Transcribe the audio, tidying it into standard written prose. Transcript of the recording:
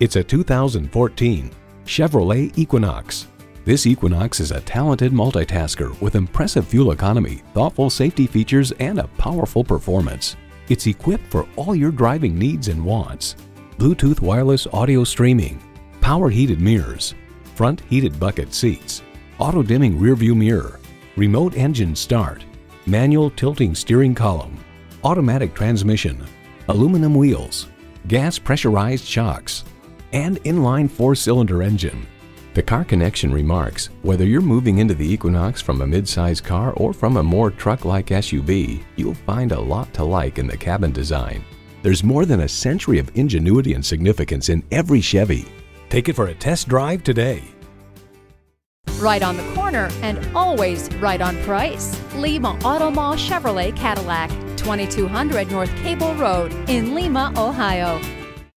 It's a 2014 Chevrolet Equinox. This Equinox is a talented multitasker with impressive fuel economy, thoughtful safety features, and a powerful performance. It's equipped for all your driving needs and wants. Bluetooth wireless audio streaming, power heated mirrors, front heated bucket seats, auto dimming rearview mirror, remote engine start, manual tilting steering column, automatic transmission, aluminum wheels, gas pressurized shocks, and inline 4-cylinder engine. The Car Connection remarks, whether you're moving into the Equinox from a midsize car or from a more truck-like SUV, you'll find a lot to like in the cabin design. There's more than a century of ingenuity and significance in every Chevy. Take it for a test drive today. Right on the corner and always right on price. Lima Auto Mall Chevrolet Cadillac, 2200 North Cable Road in Lima, Ohio.